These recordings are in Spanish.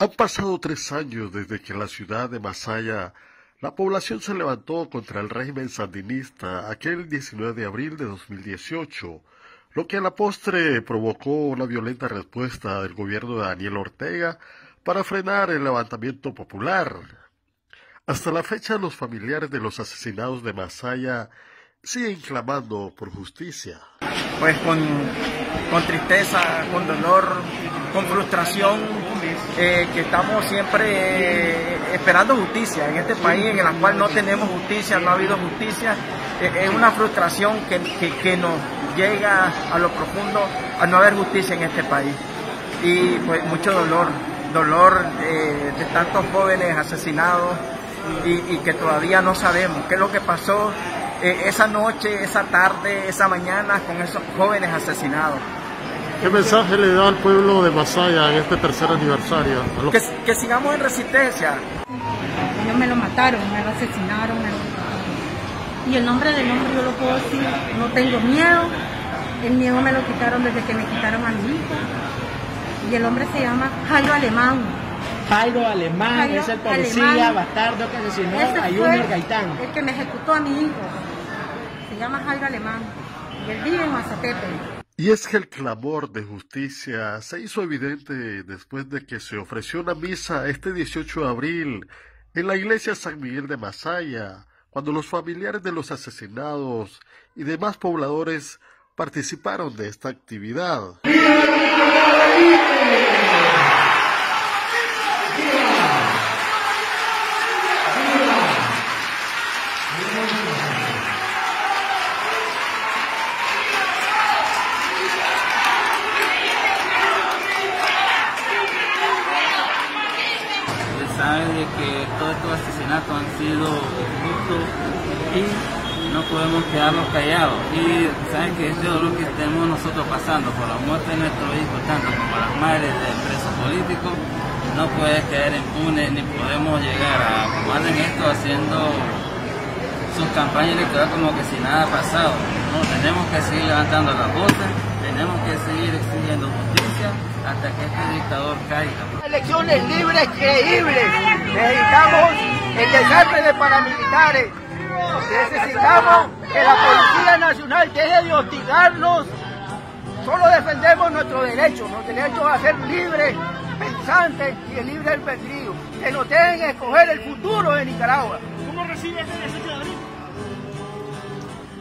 Han pasado 3 años desde que en la ciudad de Masaya la población se levantó contra el régimen sandinista aquel 19 de abril de 2018, lo que a la postre provocó una violenta respuesta del gobierno de Daniel Ortega para frenar el levantamiento popular. Hasta la fecha, los familiares de los asesinados de Masaya siguen clamando por justicia. Pues con tristeza, con dolor, con frustración, que estamos siempre esperando justicia en este país en el cual no tenemos justicia, no ha habido justicia. Es una frustración que nos llega a lo profundo a no haber justicia en este país. Y pues mucho dolor de tantos jóvenes asesinados y que todavía no sabemos qué es lo que pasó esa noche, esa tarde, esa mañana con esos jóvenes asesinados. ¿Qué mensaje le da al pueblo de Masaya en este tercer aniversario? Que sigamos en resistencia. Ellos me lo mataron, me lo asesinaron. Y el nombre del hombre yo lo puedo decir, no tengo miedo. El miedo me lo quitaron desde que me quitaron a mi hijo. Y el hombre se llama Jairo Alemán. Jairo Alemán, Jairo es el policía Alemán, bastardo que asesinó a Junior Gaitán. El que me ejecutó a mi hijo. Se llama Jairo Alemán. Y él vive en Mazatepec. Y es que el clamor de justicia se hizo evidente después de que se ofreció una misa este 18 de abril en la iglesia San Miguel de Masaya, cuando los familiares de los asesinados y demás pobladores participaron de esta actividad. Saben de que todos estos asesinatos han sido injustos y no podemos quedarnos callados. Y saben que este dolor que estamos nosotros pasando por la muerte de nuestros hijos, tanto como las madres de presos políticos, no puede quedar impune ni podemos llegar a jugar en esto haciendo sus campañas electorales como que si nada ha pasado. No, tenemos que seguir levantando las voces, tenemos que seguir exigiendo justicia hasta que este dictador caiga. Elecciones libres, creíbles. Necesitamos el desastre de paramilitares. Necesitamos que la Policía Nacional deje de hostigarnos. Solo defendemos nuestros derechos a ser libres, pensantes y el libre albedrío. Que nos dejen escoger el futuro de Nicaragua. ¿Cómo recibe este 18 de abril?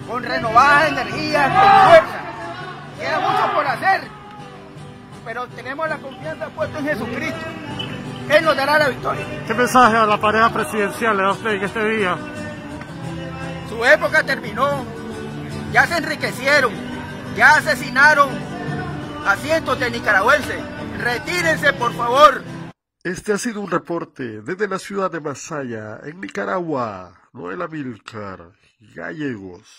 Con renovadas energías, con fuerza. Queda mucho por hacer, pero tenemos la confianza puesta en Jesucristo. Él nos dará la victoria. ¿Qué mensaje a la pareja presidencial le da usted en este día? Su época terminó. Ya se enriquecieron. Ya asesinaron a cientos de nicaragüenses. Retírense, por favor. Este ha sido un reporte desde la ciudad de Masaya, en Nicaragua. Noel Amilcar Gallegos.